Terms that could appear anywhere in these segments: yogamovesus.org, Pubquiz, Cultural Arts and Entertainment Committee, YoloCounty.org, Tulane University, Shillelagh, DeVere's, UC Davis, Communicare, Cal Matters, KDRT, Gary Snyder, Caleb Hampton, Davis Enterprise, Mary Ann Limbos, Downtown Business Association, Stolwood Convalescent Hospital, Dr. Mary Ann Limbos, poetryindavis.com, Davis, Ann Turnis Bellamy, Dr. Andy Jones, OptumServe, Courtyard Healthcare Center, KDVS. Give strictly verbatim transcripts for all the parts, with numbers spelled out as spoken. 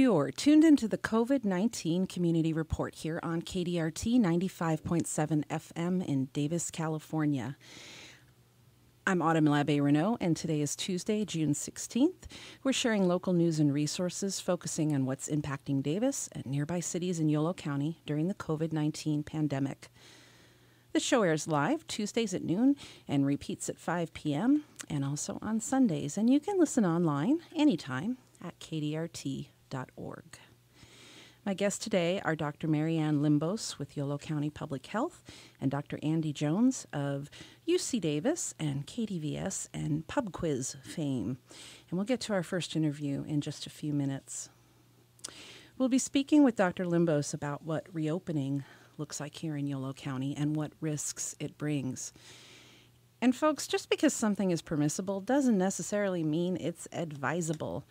You're tuned into the COVID nineteen Community Report here on K D R T ninety-five point seven F M in Davis, California. I'm Autumn Labbe-Renaud, and today is Tuesday, June sixteenth. We're sharing local news and resources focusing on what's impacting Davis and nearby cities in Yolo County during the COVID nineteen pandemic. The show airs live Tuesdays at noon and repeats at five p m and also on Sundays. And you can listen online anytime at K D R T dot org. My guests today are Doctor Mary Ann Limbos with Yolo County Public Health and Doctor Andy Jones of U C Davis and K D V S and Pub Quiz fame. And we'll get to our first interview in just a few minutes. We'll be speaking with Doctor Limbos about what reopening looks like here in Yolo County and what risks it brings. And folks, just because something is permissible doesn't necessarily mean it's advisable.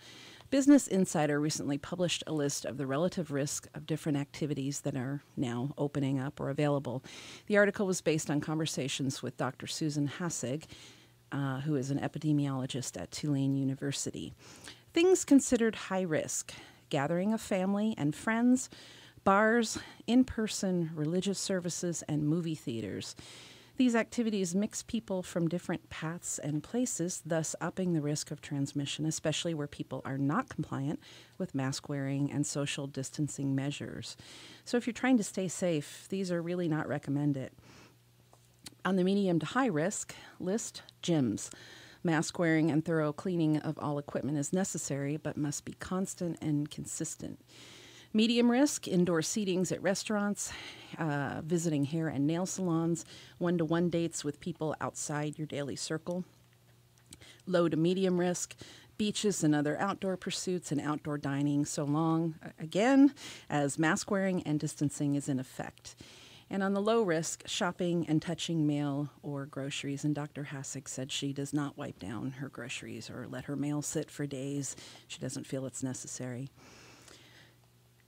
Business Insider recently published a list of the relative risk of different activities that are now opening up or available. The article was based on conversations with Doctor Susan Hassig, uh, who is an epidemiologist at Tulane University. Things considered high risk: gathering of family and friends, bars, in-person religious services, and movie theaters. These activities mix people from different paths and places, thus upping the risk of transmission, especially where people are not compliant with mask wearing and social distancing measures. So if you're trying to stay safe, these are really not recommended. On the medium to high risk list, gyms. Mask wearing and thorough cleaning of all equipment is necessary, but must be constant and consistent. Medium risk, indoor seatings at restaurants, uh, visiting hair and nail salons, one-to-one dates with people outside your daily circle. Low to medium risk, beaches and other outdoor pursuits and outdoor dining, so long, again, as mask wearing and distancing is in effect. And on the low risk, shopping and touching mail or groceries. And Doctor Hassig said she does not wipe down her groceries or let her mail sit for days. She doesn't feel it's necessary.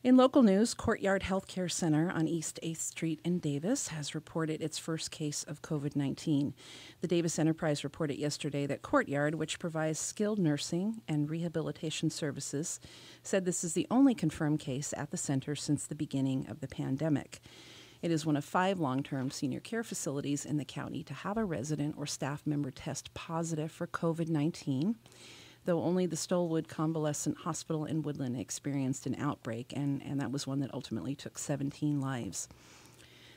In local news, Courtyard Healthcare Center on East eighth Street in Davis has reported its first case of COVID nineteen. The Davis Enterprise reported yesterday that Courtyard, which provides skilled nursing and rehabilitation services, said this is the only confirmed case at the center since the beginning of the pandemic. It is one of five long-term senior care facilities in the county to have a resident or staff member test positive for COVID nineteen. Though only the Stolwood Convalescent Hospital in Woodland experienced an outbreak, and, and that was one that ultimately took seventeen lives.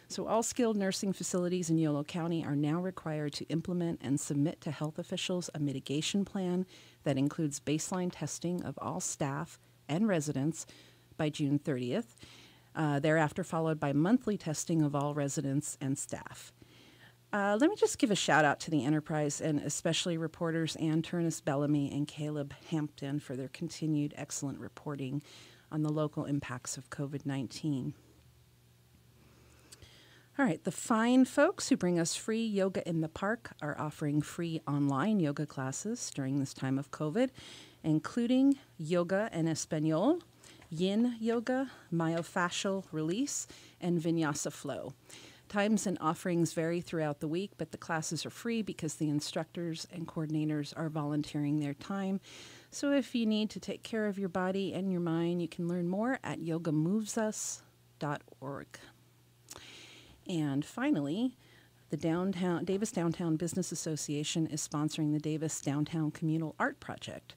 So all skilled nursing facilities in Yolo County are now required to implement and submit to health officials a mitigation plan that includes baseline testing of all staff and residents by June thirtieth, uh, thereafter followed by monthly testing of all residents and staff. Uh, let me just give a shout out to the Enterprise and especially reporters Ann Turnis Bellamy and Caleb Hampton for their continued excellent reporting on the local impacts of COVID nineteen. All right, the fine folks who bring us free yoga in the park are offering free online yoga classes during this time of COVID, including yoga en español, yin yoga, myofascial release, and vinyasa flow. Times and offerings vary throughout the week, but the classes are free because the instructors and coordinators are volunteering their time. So if you need to take care of your body and your mind, you can learn more at yoga moves us dot org. And finally, the downtown, Davis Downtown Business Association is sponsoring the Davis Downtown Communal Art Project,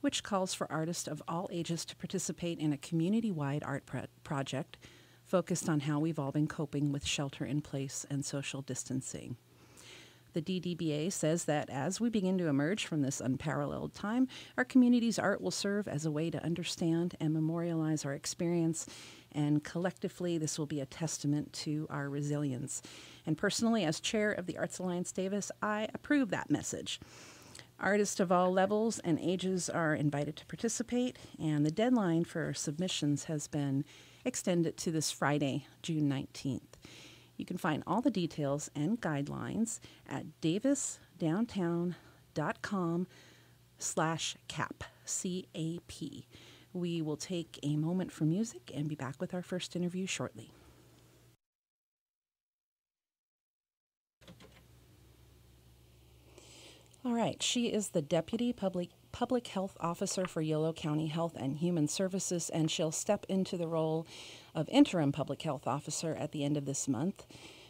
which calls for artists of all ages to participate in a community-wide art pro project focused on how we've all been coping with shelter in place and social distancing. The D D B A says that as we begin to emerge from this unparalleled time, our community's art will serve as a way to understand and memorialize our experience, and collectively this will be a testament to our resilience. And personally, as chair of the Arts Alliance Davis, I approve that message. Artists of all levels and ages are invited to participate, and the deadline for submissions has been extend it to this Friday, June nineteenth. You can find all the details and guidelines at davis downtown dot com slash cap, C A P. We will take a moment for music and be back with our first interview shortly. All right, she is the Deputy Public Public Health Officer for Yolo County Health and Human Services, and she'll step into the role of Interim Public Health Officer at the end of this month.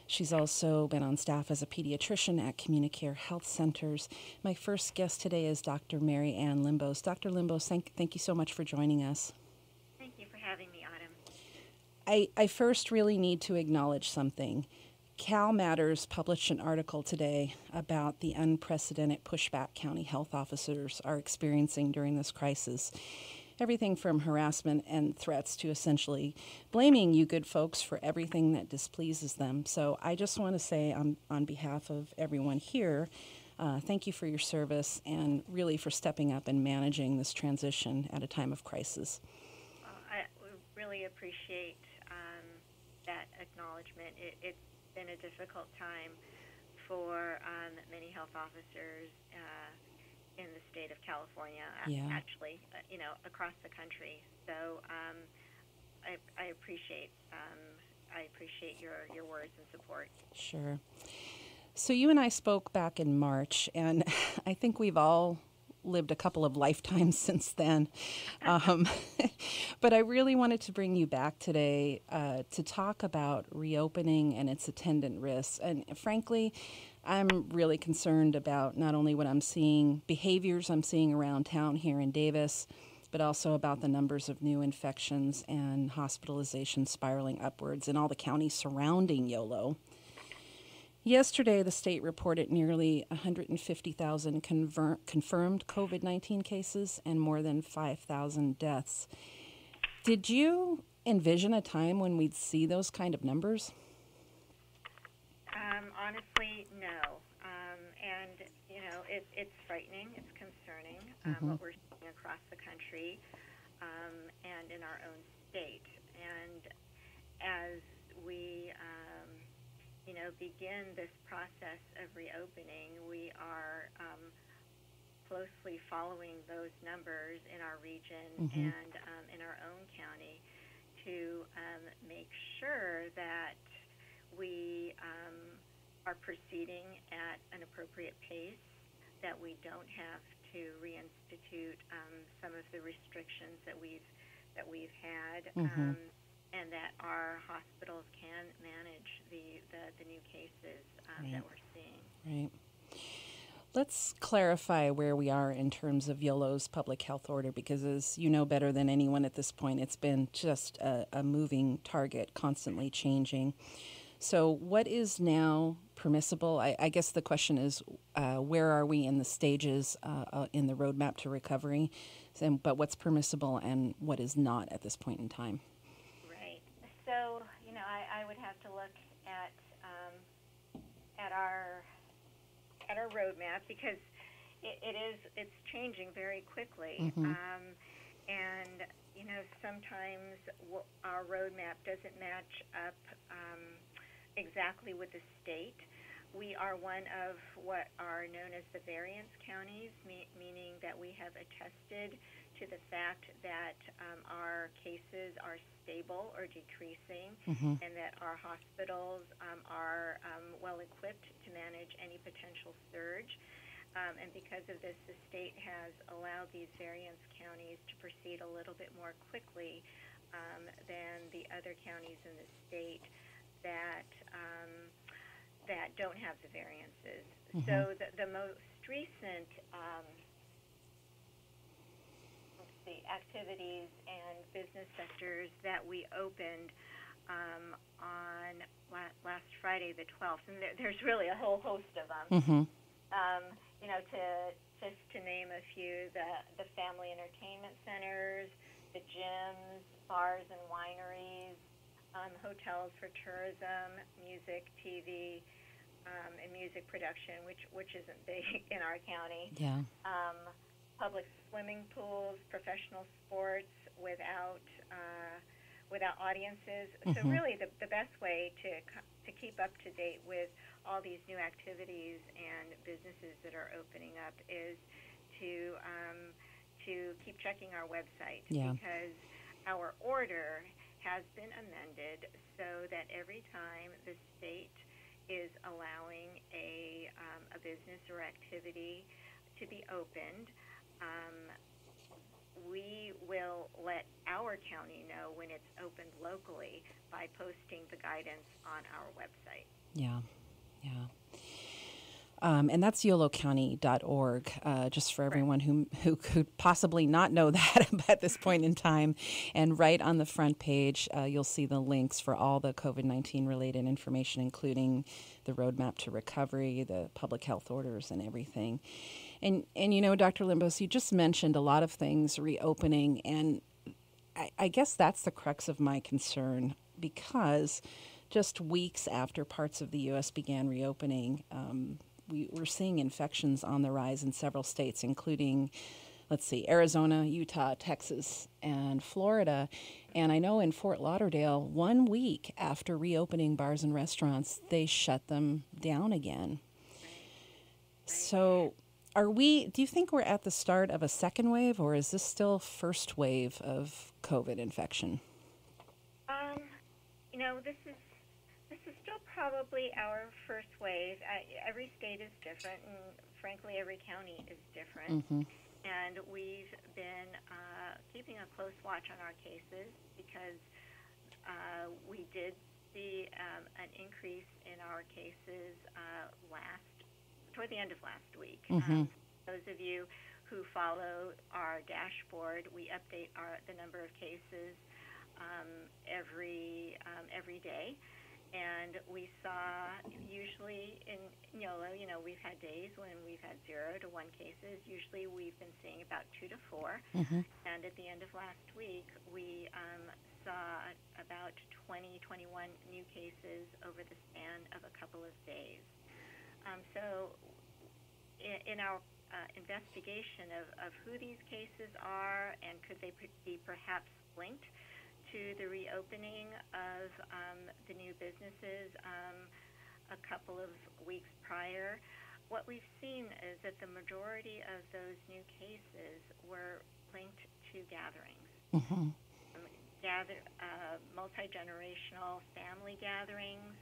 She's also been on staff as a pediatrician at Communicare Health Centers. My first guest today is Doctor Mary Ann Limbos. Doctor Limbos, thank, thank you so much for joining us. Thank you for having me, Autumn. I, I first really need to acknowledge something. Cal Matters published an article today about the unprecedented pushback county health officers are experiencing during this crisis. Everything from harassment and threats to essentially blaming you good folks for everything that displeases them. So I just want to say on, on behalf of everyone here, uh, thank you for your service and really for stepping up and managing this transition at a time of crisis. Well, I really appreciate um, that acknowledgement. It, it's been a difficult time for um, many health officers uh, in the state of California, yeah. actually, you know, across the country. So um, I, I appreciate um, I appreciate your, your words and support. Sure. So you and I spoke back in March, and I think we've all lived a couple of lifetimes since then. Um, but I really wanted to bring you back today uh, to talk about reopening and its attendant risks. And frankly, I'm really concerned about not only what I'm seeing, behaviors I'm seeing around town here in Davis, but also about the numbers of new infections and hospitalizations spiraling upwards in all the counties surrounding Yolo. Yesterday, the state reported nearly one hundred fifty thousand confer- confirmed COVID nineteen cases and more than five thousand deaths. Did you envision a time when we'd see those kind of numbers? Um, honestly, no. Um, and, you know, it, it's frightening. It's concerning um, mm-hmm. what we're seeing across the country um, and in our own state. And as we, um, you know, begin this process of reopening, we are um, closely following those numbers in our region mm-hmm. and um, in our own county to um, make sure that we um, are proceeding at an appropriate pace, that we don't have to reinstitute um, some of the restrictions that we've that we've had, mm-hmm. um, and that our hospitals can manage the the, the new cases um, right. that we're seeing. Right. Let's clarify where we are in terms of Yolo's public health order, because as you know better than anyone at this point, it's been just a, a moving target, constantly changing. So what is now permissible? I, I guess the question is, uh, where are we in the stages uh, uh, in the roadmap to recovery? And, but what's permissible and what is not at this point in time? Right. So, you know, I, I would have to look at um, at our at our roadmap, because it, it is it's changing very quickly, mm-hmm. um, and you know sometimes w- our roadmap doesn't match up. Um, Exactly with the state. We are one of what are known as the variance counties, me- meaning that we have attested to the fact that um, our cases are stable or decreasing, mm-hmm. and that our hospitals um, are um, well equipped to manage any potential surge. Um, and because of this, the state has allowed these variance counties to proceed a little bit more quickly um, than the other counties in the state that um, that don't have the variances. Mm-hmm. So the, the most recent um, let's see, activities and business sectors that we opened um, on la- last Friday the twelfth, and there, there's really a whole host of them. Mm-hmm. Um, you know, to just to name a few, the the family entertainment centers, the gyms, bars and wineries, Um, hotels for tourism, music, T V, um, and music production, which which isn't big in our county. Yeah. Um, public swimming pools, professional sports without uh, without audiences. Mm-hmm. So really, the the best way to to keep up to date with all these new activities and businesses that are opening up is to um, to keep checking our website, yeah. because our order has been amended so that every time the state is allowing a, um, a business or activity to be opened, um, we will let our county know when it's opened locally by posting the guidance on our website. Yeah, yeah. Um, and that's yolo county dot org, uh, just for everyone who, who could possibly not know that at this point in time. And right on the front page, uh, you'll see the links for all the COVID nineteen related information, including the roadmap to recovery, the public health orders, and everything. And, and you know, Doctor Limbos, you just mentioned a lot of things reopening, and I, I guess that's the crux of my concern, because just weeks after parts of the U S began reopening, um, We we're seeing infections on the rise in several states, including, let's see, Arizona, Utah, Texas, and Florida. And I know in Fort Lauderdale, one week after reopening bars and restaurants, they shut them down again. So are we, do you think we're at the start of a second wave, or is this still first wave of COVID infection? Um, you know, this is probably our first wave. Uh, every state is different, and frankly, every county is different. Mm-hmm. And we've been uh, keeping a close watch on our cases, because uh, we did see um, an increase in our cases uh, last, toward the end of last week. Mm-hmm. um, those of you who follow our dashboard, we update our, the number of cases um, every um, every day. And we saw, usually in Yolo, you know, we've had days when we've had zero to one cases. Usually we've been seeing about two to four. Mm-hmm. And at the end of last week, we um, saw about twenty, twenty-one new cases over the span of a couple of days. Um, so in, in our uh, investigation of, of who these cases are and could they be perhaps linked to the reopening of um, the new businesses um, a couple of weeks prior, what we've seen is that the majority of those new cases were linked to gatherings. Mm-hmm. um, gather, uh, multi-generational family gatherings,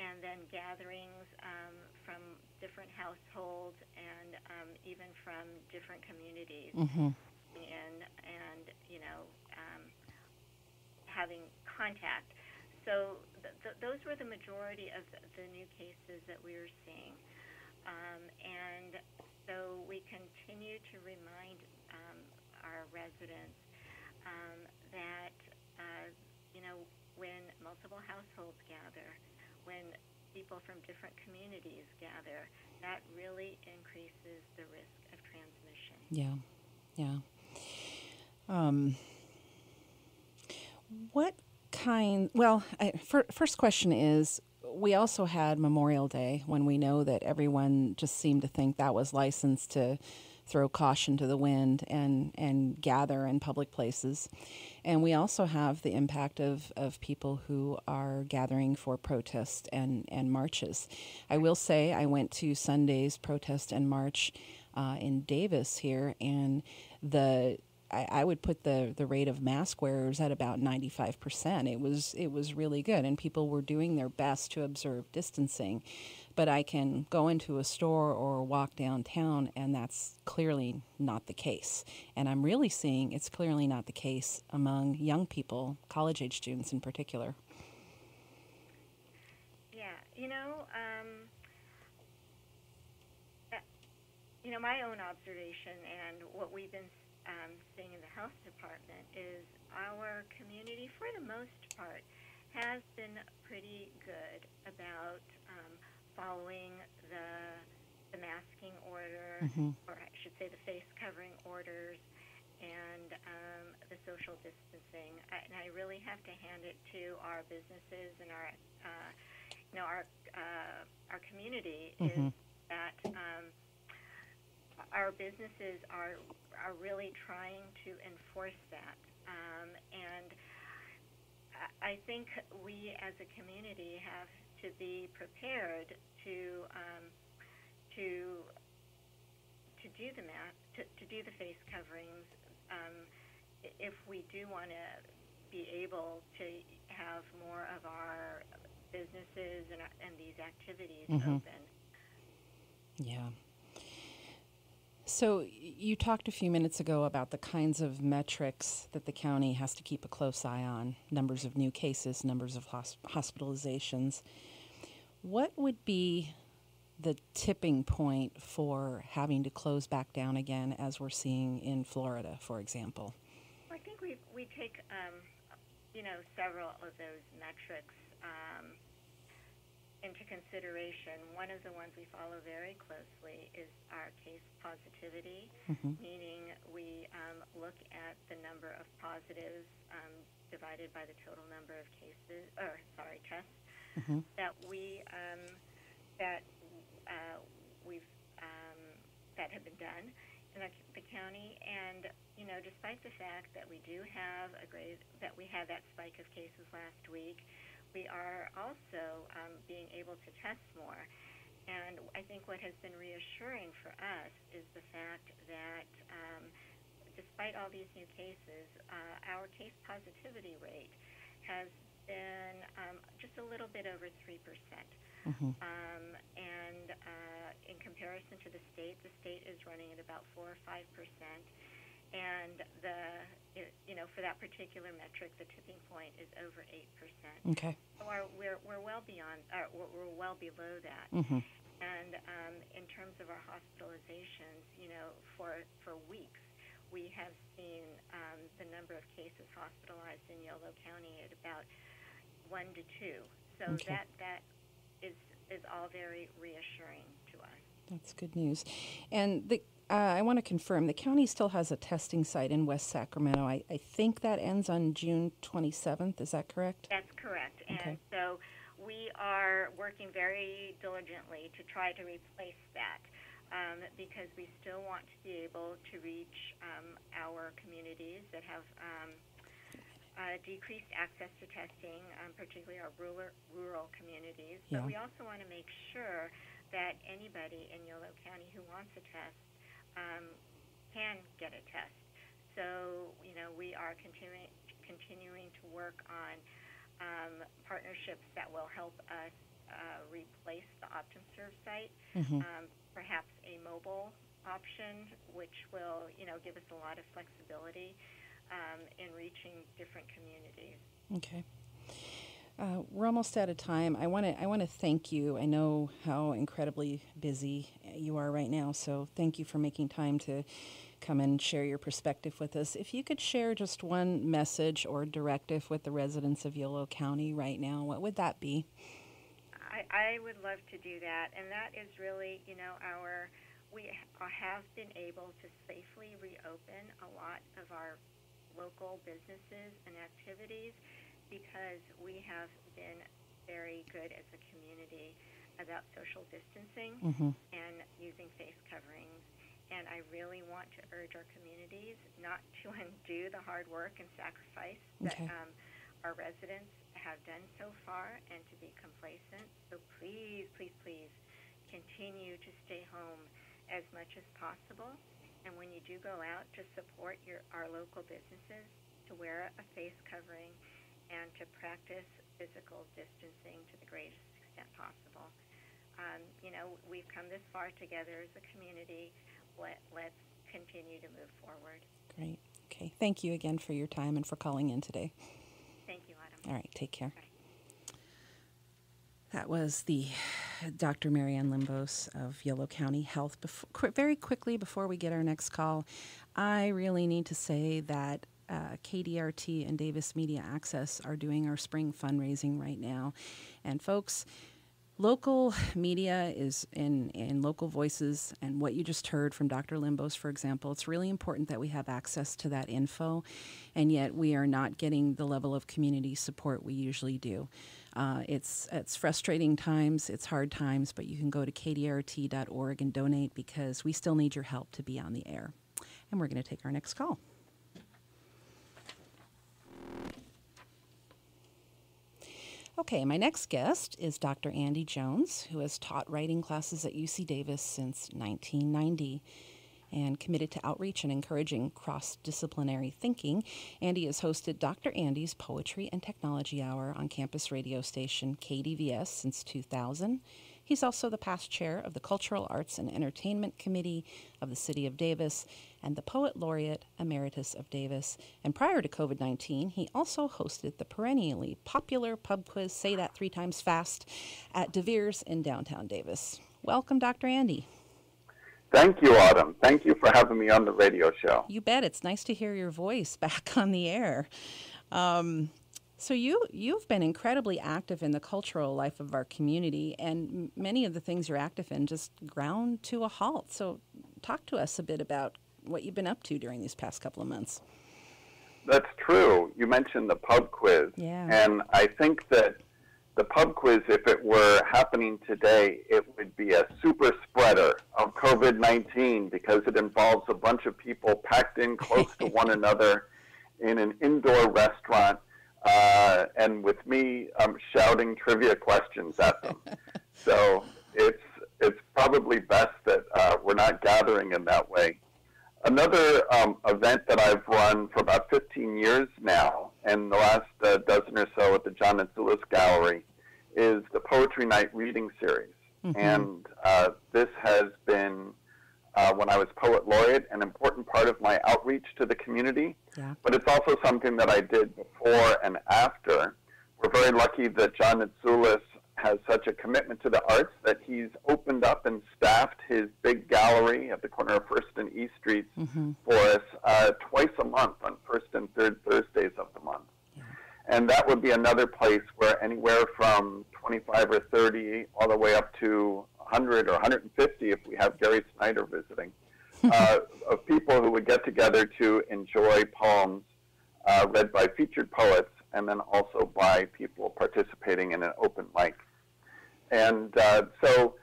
and then gatherings um, from different households and um, even from different communities. Mm-hmm. and, and, you know, um, having contact. So th th those were the majority of the, the new cases that we were seeing. Um, and so we continue to remind um, our residents um, that, uh, you know, when multiple households gather, when people from different communities gather, that really increases the risk of transmission. Yeah, yeah. Um. What kind, well, I, for, first question is, we also had Memorial Day, when we know that everyone just seemed to think that was license to throw caution to the wind and, and gather in public places. And we also have the impact of, of people who are gathering for protest and, and marches. I will say I went to Sunday's protest and march uh, in Davis here, and the I, I would put the, the rate of mask wearers at about ninety-five percent. It was, it was really good, and people were doing their best to observe distancing. But I can go into a store or walk downtown, and that's clearly not the case. And I'm really seeing it's clearly not the case among young people, college-age students in particular. Yeah, you know, um, that, you know, my own observation and what we've been Um, thing in the health department is our community, for the most part, has been pretty good about um, following the, the masking order, mm-hmm. or I should say the face covering orders, and um, the social distancing. I, and I really have to hand it to our businesses and our, uh, you know, our uh, our community, mm-hmm. is that um, our businesses are. are really trying to enforce that. Um, and I think we as a community have to be prepared to um, to to do the mask, to, to do the face coverings um, if we do want to be able to have more of our businesses and, and these activities, mm-hmm. open. Yeah. So you talked a few minutes ago about the kinds of metrics that the county has to keep a close eye on, numbers of new cases, numbers of hosp- hospitalizations. What would be the tipping point for having to close back down again, as we're seeing in Florida, for example? Well, I think we we take, um, you know, several of those metrics um, into consideration. One of the ones we follow very closely is our case positivity, mm-hmm. meaning we um, look at the number of positives um, divided by the total number of cases, or sorry, tests, mm-hmm. that we um, that uh, we've um, that have been done in the, the county. And you know, despite the fact that we do have a great that we had that spike of cases last week, we are also um, being able to test more. And I think what has been reassuring for us is the fact that um, despite all these new cases, uh, our case positivity rate has been um, just a little bit over three percent. Mm-hmm. Um, and uh, in comparison to the state, the state is running at about four or five percent. And the you know for that particular metric, the tipping point is over eight percent. Okay. So our, we're we're well beyond, or we're, we're well below that. Mm-hmm. And um, in terms of our hospitalizations, you know, for for weeks, we have seen um, the number of cases hospitalized in Yolo County at about one to two. So okay. that that is is all very reassuring to us. That's good news, and the. Uh, I want to confirm, the county still has a testing site in West Sacramento. I, I think that ends on June twenty-seventh. Is that correct? That's correct. And okay. so we are working very diligently to try to replace that um, because we still want to be able to reach um, our communities that have um, uh, decreased access to testing, um, particularly our rural, rural communities. Yeah. But we also want to make sure that anybody in Yolo County who wants a test Um, can get a test. So, you know, we are continuing continuing to work on um, partnerships that will help us uh, replace the OptumServe site, mm-hmm. um, perhaps a mobile option, which will, you know, give us a lot of flexibility um, in reaching different communities. Okay. Uh, we're almost out of time. I want to I want to thank you. I know how incredibly busy you are right now, so thank you for making time to come and share your perspective with us. If you could share just one message or directive with the residents of Yolo County right now, what would that be? I, I would love to do that, and that is really, you know, our we have been able to safely reopen a lot of our local businesses and activities, because we have been very good as a community about social distancing mm-hmm. and using face coverings. And I really want to urge our communities not to undo the hard work and sacrifice that okay. um, our residents have done so far and to be complacent. So please, please, please continue to stay home as much as possible. And when you do go out, to support your our local businesses, to wear a face covering, and to practice physical distancing to the greatest extent possible. Um, you know, we've come this far together as a community. Let, let's continue to move forward. Great. Okay. Thank you again for your time and for calling in today. Thank you, Autumn. All right. Take care. Bye. That was the Doctor Mary Ann Limbos of Yolo County Health. Before, qu- very quickly, before we get our next call, I really need to say that Uh, K D R T and Davis Media Access are doing our spring fundraising right now. And folks, local media is in, in local voices, and what you just heard from Doctor Limbos, for example, it's really important that we have access to that info, and yet we are not getting the level of community support we usually do. Uh, it's it's frustrating times, it's hard times, but you can go to K D R T dot org and donate, because we still need your help to be on the air. And we're going to take our next call. Okay, my next guest is Doctor Andy Jones, who has taught writing classes at U C Davis since nineteen ninety and committed to outreach and encouraging cross-disciplinary thinking. Andy has hosted Doctor Andy's Poetry and Technology Hour on campus radio station K D V S since two thousand. He's also the past chair of the Cultural Arts and Entertainment Committee of the City of Davis and the Poet Laureate Emeritus of Davis. And prior to COVID nineteen, he also hosted the perennially popular pub quiz, say that three times fast, at DeVere's in downtown Davis. Welcome, Doctor Andy. Thank you, Autumn. Thank you for having me on the radio show. You bet. It's nice to hear your voice back on the air. Um, so you, you've been incredibly active in the cultural life of our community, and many of the things you're active in just ground to a halt. So talk to us a bit about what you've been up to during these past couple of months. That's true. You mentioned the pub quiz. Yeah. And I think that the pub quiz, if it were happening today, it would be a super spreader of COVID nineteen because it involves a bunch of people packed in close to one another in an indoor restaurant uh, and with me um, shouting trivia questions at them. So it's, it's probably best that uh, we're not gathering in that way. Another um, event that I've run for about fifteen years now, and the last uh, dozen or so at the John Natsoulis Gallery, is the Poetry Night Reading Series. Mm-hmm. And uh, this has been, uh, when I was Poet Laureate, an important part of my outreach to the community. Yeah. But it's also something that I did before and after. We're very lucky that John Natsoulis has such a commitment to the arts that he's opened up and staffed his big gallery at the corner of First and E Streets mm-hmm. for us uh, twice a month on first and third Thursdays of the month. Yeah. And that would be another place where anywhere from twenty-five or thirty all the way up to one hundred or one hundred fifty, if we have Gary Snyder visiting, uh, of people who would get together to enjoy poems uh, read by featured poets and then also by people participating in an open mic. And uh, so,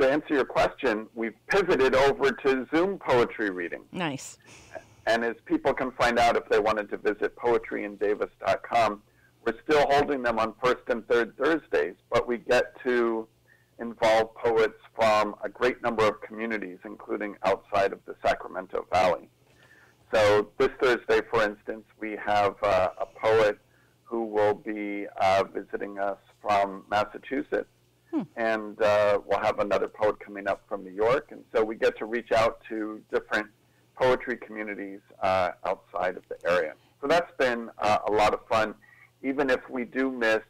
to answer your question, we've pivoted over to Zoom poetry reading. Nice. And as people can find out if they wanted to visit poetry in davis dot com, we're still holding them on first and third Thursdays, but we get to involve poets from a great number of communities, including outside of the Sacramento Valley. So this Thursday, for instance, we have uh, a poet who will be uh, visiting us from Massachusetts. Hmm. And uh, we'll have another poet coming up from New York. And so we get to reach out to different poetry communities uh, outside of the area. So that's been uh, a lot of fun, even if we do miss,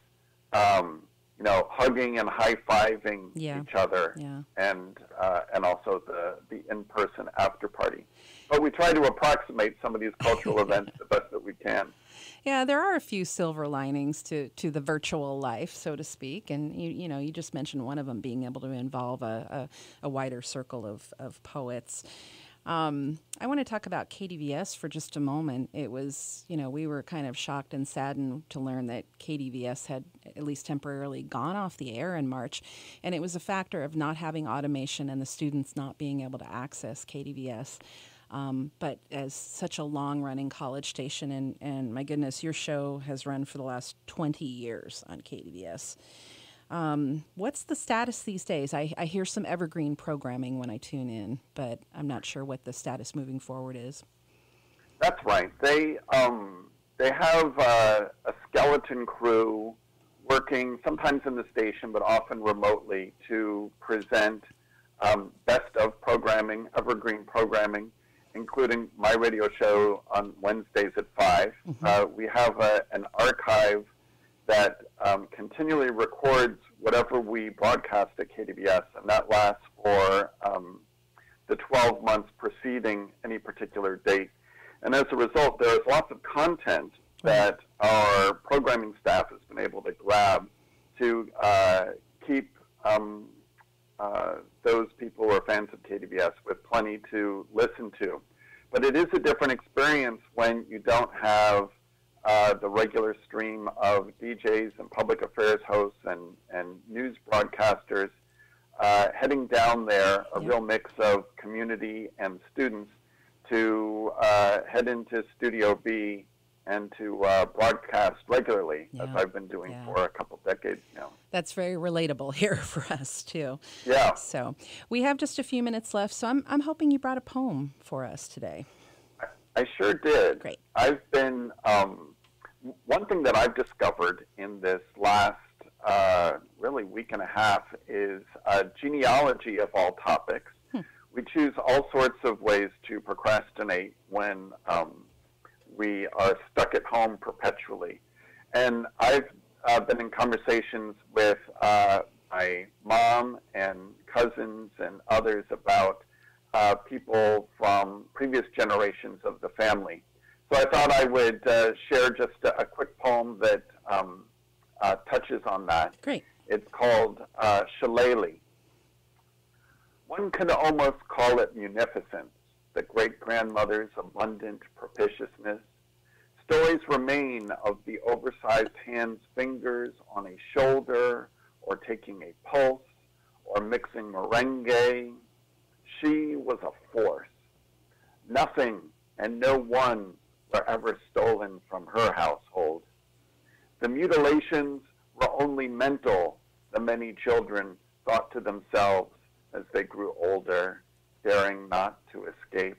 um, you know, hugging and high-fiving yeah. each other yeah. and uh, and also the, the in-person after-party. But we try to approximate some of these cultural events the best that we can. Yeah, there are a few silver linings to, to the virtual life, so to speak. And, you you know, you just mentioned one of them, being able to involve a, a, a wider circle of, of poets. Um, I want to talk about K D V S for just a moment. It was, you know, we were kind of shocked and saddened to learn that K D V S had at least temporarily gone off the air in March. And it was a factor of not having automation and the students not being able to access K D V S. Um, but as such a long-running college station, and, and my goodness, your show has run for the last twenty years on K D V S. Um, what's the status these days? I, I hear some evergreen programming when I tune in, but I'm not sure what the status moving forward is. That's right. They, um, they have uh, a skeleton crew working sometimes in the station, but often remotely, to present um, best of programming, evergreen programming, including my radio show on Wednesdays at five. Mm-hmm. Uh, we have a, an archive that um, continually records whatever we broadcast at K D V S, and that lasts for um, the twelve months preceding any particular date. And as a result, there is lots of content that our programming staff has been able to grab to uh, keep um, Uh, those people who are fans of K D V S with plenty to listen to. But it is a different experience when you don't have uh, the regular stream of D Js and public affairs hosts and, and news broadcasters uh, heading down there, a yeah. real mix of community and students, to uh, head into Studio B and to uh, broadcast regularly, yeah. as I've been doing yeah. for a couple decades now. That's very relatable here for us, too. Yeah. So we have just a few minutes left, so I'm, I'm hoping you brought a poem for us today. I, I sure did. Great. I've been, um, one thing that I've discovered in this last, uh, really week and a half is a genealogy of all topics. Hmm. We choose all sorts of ways to procrastinate when um, we are stuck at home perpetually. And I've uh, been in conversations with uh, my mom and cousins and others about uh, people from previous generations of the family. So I thought I would uh, share just a, a quick poem that um, uh, touches on that. Great. It's called uh, Shillelagh. One could almost call it munificence, the great-grandmother's abundant propitiousness. Stories remain of the oversized hand's fingers on a shoulder, or taking a pulse, or mixing merengue. She was a force. Nothing and no one were ever stolen from her household. The mutilations were only mental, the many children thought to themselves as they grew older, daring not to escape.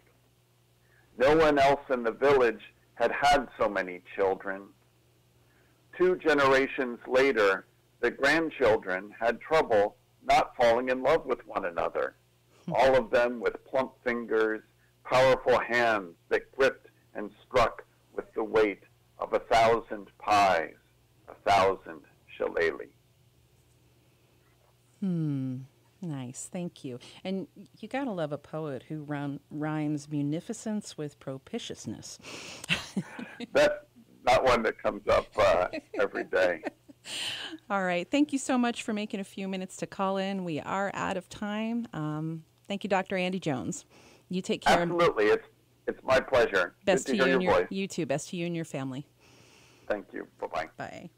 No one else in the village had had so many children. Two generations later, the grandchildren had trouble not falling in love with one another, all of them with plump fingers, powerful hands that gripped and struck with the weight of a thousand pies, a thousand shillelaghs. Hmm, nice, thank you. And you gotta love a poet who rhymes munificence with propitiousness. That's not one that comes up uh, every day. All right, thank you so much for making a few minutes to call in. We are out of time. Um, thank you, Doctor Andy Jones. You take care. Absolutely, it's it's my pleasure. Best to, to you hear and your, your voice. You too. Best to you and your family. Thank you. Bye-bye. Bye.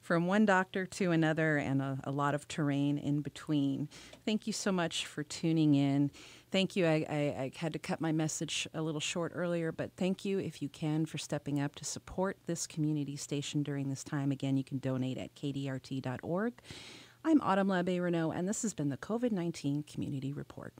From one doctor to another, and a, a lot of terrain in between. Thank you so much for tuning in. Thank you. I, I, I had to cut my message a little short earlier, but thank you, if you can, for stepping up to support this community station during this time. Again, you can donate at K D R T dot org. I'm Autumn Labbe-Renaud, and this has been the COVID nineteen Community Report.